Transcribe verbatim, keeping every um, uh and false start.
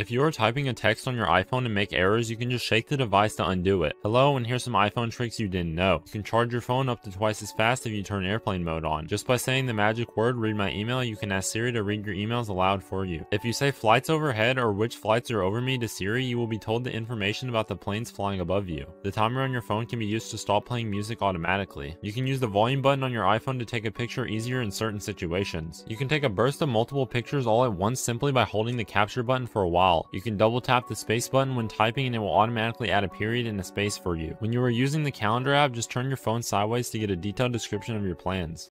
If you are typing a text on your iPhone and make errors, you can just shake the device to undo it. Hello, and here's some iPhone tricks you didn't know. You can charge your phone up to twice as fast if you turn airplane mode on. Just by saying the magic word, read my email, you can ask Siri to read your emails aloud for you. If you say flights overhead or which flights are over me to Siri, you will be told the information about the planes flying above you. The timer on your phone can be used to stop playing music automatically. You can use the volume button on your iPhone to take a picture easier in certain situations. You can take a burst of multiple pictures all at once simply by holding the capture button for a while. You can double tap the space button when typing and it will automatically add a period and a space for you. When you are using the calendar app, just turn your phone sideways to get a detailed description of your plans.